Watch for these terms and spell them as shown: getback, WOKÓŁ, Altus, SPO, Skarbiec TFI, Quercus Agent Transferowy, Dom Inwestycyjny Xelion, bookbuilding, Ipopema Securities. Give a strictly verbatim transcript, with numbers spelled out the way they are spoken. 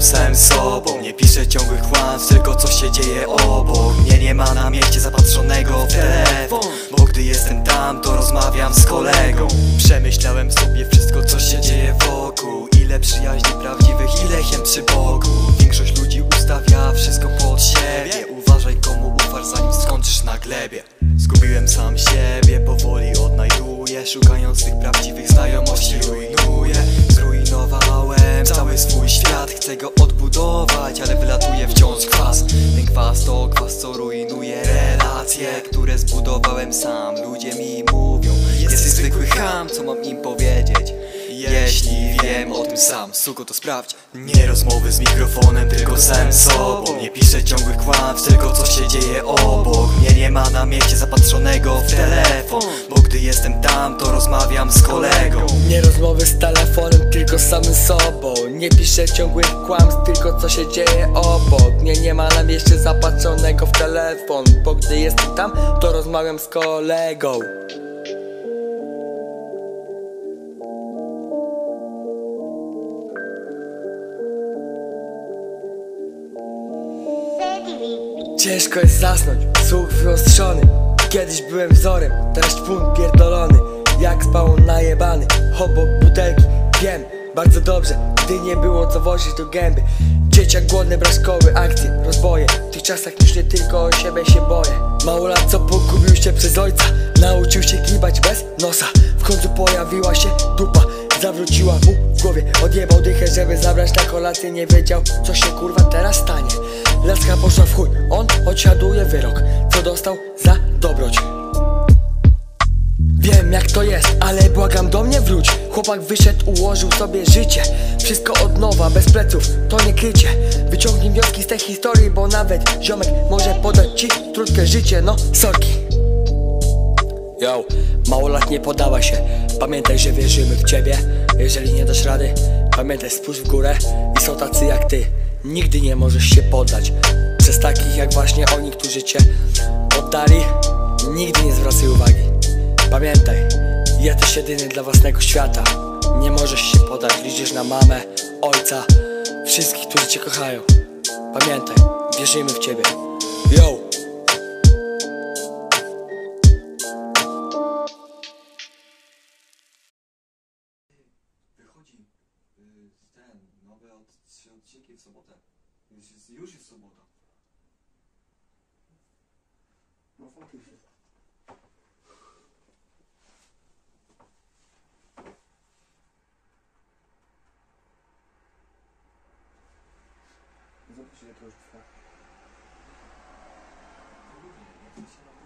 jestem samym sobą. Nie piszę ciągłych kłamstw, tylko co się dzieje obok. Mnie nie ma na mieście zapatrzonego w telefon, bo gdy jestem tam, to rozmawiam z kolegą. Przemyślałem sobie wszystko, co się dzieje wokół. Ile przyjaźni prawdziwych, ile chęt przy boku. Większość ludzi ustawia wszystko pod siebie. Uważaj, komu ufasz, zanim skończysz na glebie. Zgubiłem sam siebie, powoli odnajduję. Szukając tych prawdziwych znajomości rujnuję. Zrujnowałem cały swój świat, chcę go odbudować, ale wylatuje wciąż kwas. Ten kwas to kwas, co rujnuje relacje, które zbudowałem sam. Ludzie mi mówią, jesteś zwykły cham, co mam im powiedzieć? Jeśli wiem o tym sam, suko, to sprawdź. Nie rozmowy z mikrofonem, tylko sam sobą. Nie piszę ciągłych kłamstw, tylko co się dzieje obok. Mnie nie ma na mieście zapatrzonego w telefon, bo gdy jestem tam, to rozmawiam z kolegą. Nie rozmowy z telefonem, tylko z samym sobą. Nie piszę ciągłych kłamstw, tylko co się dzieje obok. Mnie nie ma na mieście zapatrzonego w telefon, bo gdy jestem tam, to rozmawiam z kolegą. Ciężko jest zasnąć, słuch wyostrzony. Kiedyś byłem wzorem, teraz szpun pierdolony. Jak spał najebany, obok butelki. Wiem bardzo dobrze, gdy nie było co wozić do gęby. Dzieciak głodny, brak szkoły, akcje, rozboje. W tych czasach już nie tylko o siebie się boję. Małolat, co pogubił się przez ojca, nauczył się kibać bez nosa. W końcu pojawiła się dupa, zawróciła mu w głowie. Odjebał dychę, żeby zabrać na kolację. Nie wiedział, co się kurwa teraz stanie. Laska poszła w chuj, on odsiaduje wyrok, co dostał za dobroć. Wiem jak to jest, ale błagam, do mnie wróć. Chłopak wyszedł, ułożył sobie życie, wszystko od nowa, bez pleców, to nie krycie. Wyciągnij wnioski z tej historii, bo nawet ziomek może podać ci trudne życie, no sorki. Yo, mało lat nie podała się, pamiętaj, że wierzymy w ciebie. Jeżeli nie dasz rady, pamiętaj, spójrz w górę i są tacy jak ty. Nigdy nie możesz się poddać. Przez takich jak właśnie oni, którzy cię oddali, nigdy nie zwracaj uwagi. Pamiętaj, jesteś jedyny dla własnego świata. Nie możesz się poddać, liczysz na mamę, ojca, wszystkich, którzy cię kochają. Pamiętaj, wierzymy w ciebie. Yo! Trzy odcinki w sobotę. Już jest, już jest sobota. No faktycznie. Zobaczcie, jak to już trwa.